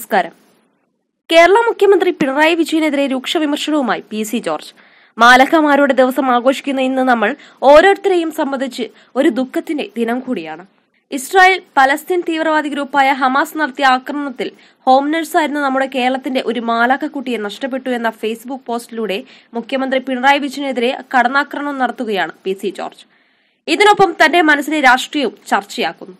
നമസ്കാരം. കേരള മുഖ്യമന്ത്രി പിണറായി വിജയനെതിരെ രൂക്ഷ വിമർശനവുമായി പിസി ജോർജ്. മാലഹമാരുടെ ദിവസം ആഘോഷിക്കുന്ന ഇന്ന് നമ്മൾ ഓരോരുത്തരെയും സംബന്ധിച്ച് ഒരു ദുഃഖത്തിന്റെ ദിനം കൂടിയാണ്. ഇസ്രായേൽ പലസ്തീൻ തീവ്രവാദി ഗ്രൂപ്പായ ഹമാസ് നടത്തിയ ആക്രമണത്തിൽ ഹോം നഴ്സായിരുന്ന നമ്മുടെ കേരളത്തിന്റെ ഒരു മാലാഖക്കുട്ടിയെ നഷ്ടപ്പെട്ടു എന്ന ഫേസ്ബുക്ക് പോസ്റ്റിലൂടെ മുഖ്യമന്ത്രി പിണറായി വിജയനെതിരെ കടന്നാക്രമണം നടത്തുകയാണ് പിസി ജോർജ്. ഇതിനൊപ്പം തന്റെ മനസ്സിലെ രാഷ്ട്രീയവും ചർച്ചയാക്കുന്നു.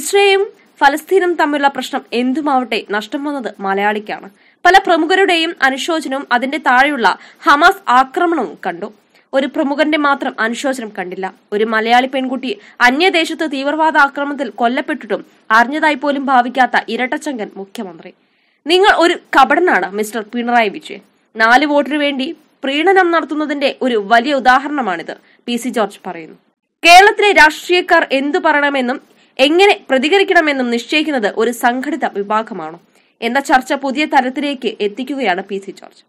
ഇസ്രായേലും ഫലസ്തീനും തമ്മിലുള്ള പ്രശ്നം എന്തുമാവട്ടെ, നഷ്ടം വന്നത് മലയാളിക്കാണ്. പല പ്രമുഖരുടെയും അനുശോചനവും അതിന്റെ താഴെയുള്ള ഹമാസ് ആക്രമണവും കണ്ടു. ഒരു പ്രമുഖന്റെ മാത്രം അനുശോചനം കണ്ടില്ല. ഒരു മലയാളി പെൺകുട്ടി അന്യദേശത്ത് തീവ്രവാദ ആക്രമണത്തിൽ കൊല്ലപ്പെട്ടിട്ടും അറിഞ്ഞതായി പോലും ഭാവിക്കാത്ത ഇരട്ടച്ചങ്കൻ മുഖ്യമന്ത്രി. നിങ്ങൾ ഒരു കപടനാണ് മിസ്റ്റർ പിണറായി വിജയൻ. 4 വോട്ടിനു വേണ്ടി പ്രീണനം നടത്തുന്നതിന്റെ ഒരു വലിയ ഉദാഹരണമാണിത്, പി സി ജോർജ് പറയുന്നു. കേരളത്തിലെ രാഷ്ട്രീയക്കാർ എന്തു പറയണമെന്നും എങ്ങനെ പ്രതികരിക്കണമെന്നും നിശ്ചയിക്കുന്നത് ഒരു സംഘടിത വിഭാഗമാണോ എന്ന ചർച്ച പുതിയ തലത്തിലേക്ക് എത്തിക്കുകയാണ് പി സി ജോർജ്.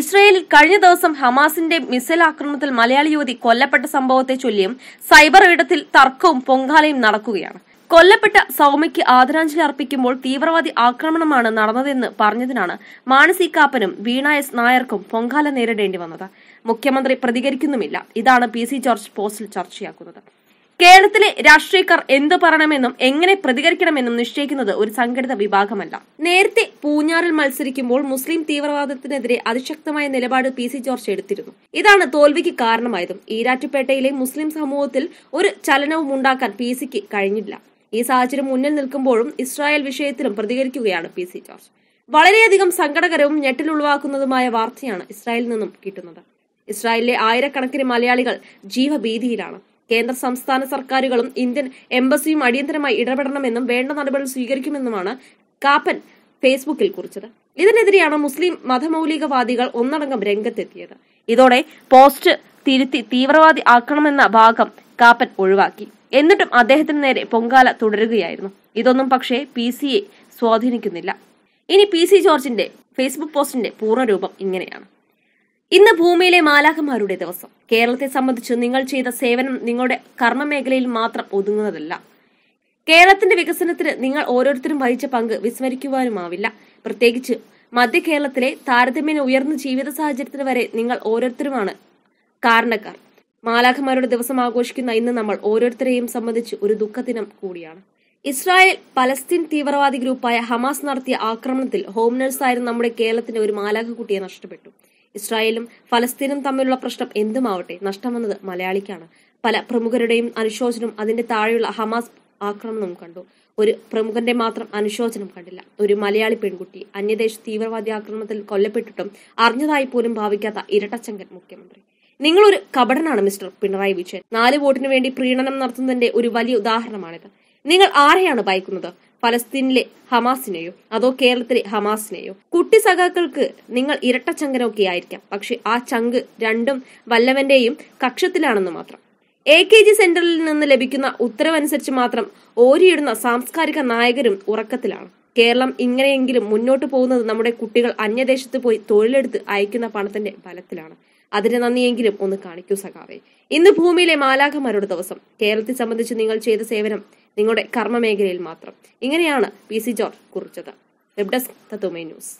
ഇസ്രയേലിൽ കഴിഞ്ഞ ദിവസം ഹമാസിന്റെ മിസൈൽ ആക്രമണത്തിൽ മലയാളി യുവതി കൊല്ലപ്പെട്ട സംഭവത്തെ ചൊല്ലിയും സൈബർ ഇടത്തിൽ തർക്കവും പൊങ്കാലയും നടക്കുകയാണ്. കൊല്ലപ്പെട്ട സൗമ്യയ്ക്ക് ആദരാഞ്ജലി അർപ്പിക്കുമ്പോൾ തീവ്രവാദി ആക്രമണമാണ് നടന്നതെന്ന് പറഞ്ഞതിനാണ് മാനസി കാപ്പനും വീണ എസ് നായർക്കും പൊങ്കാല നേരിടേണ്ടി വന്നത്. മുഖ്യമന്ത്രി പ്രതികരിക്കുന്നുമില്ല. ഇതാണ് പി സി ജോർജ് പോസ്റ്റിൽ ചർച്ചയാക്കുന്നത്. കേരളത്തിലെ രാഷ്ട്രീയക്കാർ എന്ത് പറയണമെന്നും എങ്ങനെ പ്രതികരിക്കണമെന്നും നിശ്ചയിക്കുന്നത് ഒരു സംഘടിത വിഭാഗമല്ല. നേരത്തെ പൂഞ്ഞാറിൽ മത്സരിക്കുമ്പോൾ മുസ്ലിം തീവ്രവാദത്തിനെതിരെ അതിശക്തമായ നിലപാട് പി സി ജോർജ് എടുത്തിരുന്നു. ഇതാണ് തോൽവിക്ക് കാരണമായതും. ഈരാറ്റുപേട്ടയിലെ മുസ്ലിം സമൂഹത്തിൽ ഒരു ചലനവും ഉണ്ടാക്കാൻ പി സിക്ക് കഴിഞ്ഞില്ല. ഈ സാഹചര്യം മുന്നിൽ നിൽക്കുമ്പോഴും ഇസ്രായേൽ വിഷയത്തിലും പ്രതികരിക്കുകയാണ് പി സി ജോർജ്. വളരെയധികം സങ്കടകരവും ഞെട്ടിലുളവാക്കുന്നതുമായ വാർത്തയാണ് ഇസ്രായേലിൽ നിന്നും കിട്ടുന്നത്. ഇസ്രായേലിലെ ആയിരക്കണക്കിന് മലയാളികൾ ജീവഭീതിയിലാണ്. കേന്ദ്ര സംസ്ഥാന സർക്കാരുകളും ഇന്ത്യൻ എംബസിയും അടിയന്തരമായി ഇടപെടണമെന്നും വേണ്ട നടപടികൾ സ്വീകരിക്കുമെന്നുമാണ് കാപ്പൻ ഫേസ്ബുക്കിൽ കുറിച്ചത്. ഇതിനെതിരെയാണ് മുസ്ലിം മതമൌലികവാദികൾ ഒന്നടങ്കം രംഗത്തെത്തിയത്. ഇതോടെ പോസ്റ്റ് തിരുത്തി തീവ്രവാദി ആക്കണമെന്ന ഭാഗം കാപ്പൻ ഒഴിവാക്കി. എന്നിട്ടും അദ്ദേഹത്തിന് നേരെ പൊങ്കാല തുടരുകയായിരുന്നു. ഇതൊന്നും പക്ഷേ പി സിയെ സ്വാധീനിക്കുന്നില്ല. ഇനി പി സി ജോർജിന്റെ ഫേസ്ബുക്ക് പോസ്റ്റിന്റെ പൂർണ്ണരൂപം ഇങ്ങനെയാണ്: ഇന്ന് ഭൂമിയിലെ മാലാഖമാരുടെ ദിവസം. കേരളത്തെ സംബന്ധിച്ച് നിങ്ങൾ ചെയ്ത സേവനം നിങ്ങളുടെ കർമ്മമേഖലയിൽ മാത്രം ഒതുങ്ങുന്നതല്ല. കേരളത്തിന്റെ വികസനത്തിന് നിങ്ങൾ ഓരോരുത്തരും വഹിച്ച പങ്ക് വിസ്മരിക്കുവാനുമാവില്ല. പ്രത്യേകിച്ച് മധ്യ കേരളത്തിലെ താരതമ്യേന ഉയർന്ന ജീവിത സാഹചര്യത്തിന് വരെ നിങ്ങൾ ഓരോരുത്തരുമാണ് കാരണക്കാർ. മാലാഖമാരുടെ ദിവസം ആഘോഷിക്കുന്ന ഇന്ന് നമ്മൾ ഓരോരുത്തരെയും സംബന്ധിച്ച് ഒരു ദുഃഖദിനം കൂടിയാണ്. ഇസ്രായേൽ പലസ്തീൻ തീവ്രവാദി ഗ്രൂപ്പായ ഹമാസ് നടത്തിയ ആക്രമണത്തിൽ ഹോം നഴ്സായിരുന്ന നമ്മുടെ കേരളത്തിന്റെ ഒരു മാലാഖക്കുട്ടിയെ നഷ്ടപ്പെട്ടു. ഇസ്രായേലും ഫലസ്തീനും തമ്മിലുള്ള പ്രശ്നം എന്തുമാവട്ടെ, നഷ്ടം വന്നത് മലയാളിക്കാണ്. പല പ്രമുഖരുടെയും അനുശോചനം അതിന്റെ താഴെയുള്ള ഹമാസ് ആക്രമണവും കണ്ടു. ഒരു പ്രമുഖന്റെ മാത്രം അനുശോചനം കണ്ടില്ല. ഒരു മലയാളി പെൺകുട്ടി അന്യദേശ തീവ്രവാദി ആക്രമണത്തിൽ കൊല്ലപ്പെട്ടിട്ടും അറിഞ്ഞതായി പോലും ഭാവിക്കാത്ത ഇരട്ടച്ചങ്കൻ മുഖ്യമന്ത്രി. നിങ്ങളൊരു കപടനാണ് മിസ്റ്റർ പിണറായി വിജയൻ. 4 വോട്ടിനു വേണ്ടി പ്രീണനം നടത്തുന്നതിന്റെ ഒരു വലിയ ഉദാഹരണമാണിത്. നിങ്ങൾ ആരെയാണ് ഭയക്കുന്നത്? ഫലസ്തീനിലെ ഹമാസിനെയോ അതോ കേരളത്തിലെ ഹമാസിനെയോ? കുട്ടി സഖാക്കൾക്ക് നിങ്ങൾ ഇരട്ടച്ചങ്കനൊക്കെ ആയിരിക്കാം, പക്ഷെ ആ ചങ്ക് രണ്ടും വല്ലവന്റെയും കക്ഷത്തിലാണെന്ന് മാത്രം. AKG സെന്ററിൽ നിന്ന് ലഭിക്കുന്ന ഉത്തരവനുസരിച്ച് മാത്രം ഓരിയിടുന്ന സാംസ്കാരിക നായകരും ഉറക്കത്തിലാണ്. കേരളം ഇങ്ങനെയെങ്കിലും മുന്നോട്ട് പോകുന്നത് നമ്മുടെ കുട്ടികൾ അന്യദേശത്ത് പോയി തൊഴിലെടുത്ത് അയക്കുന്ന പണത്തിന്റെ ഫലത്തിലാണ്. അതിന് നന്ദിയെങ്കിലും ഒന്ന് കാണിക്കൂ സഖാവേ. ഇന്ന് ഭൂമിയിലെ മാലാഖമാരുടെ ദിവസം. കേരളത്തെ സംബന്ധിച്ച് നിങ്ങൾ ചെയ്ത സേവനം നിങ്ങളുടെ കർമ്മമേഖലയിൽ മാത്രം. ഇങ്ങനെയാണ് പി സി ജോർജ് കുറിച്ചത്. വെബ് ഡെസ്ക് തത്വമേ ന്യൂസ്.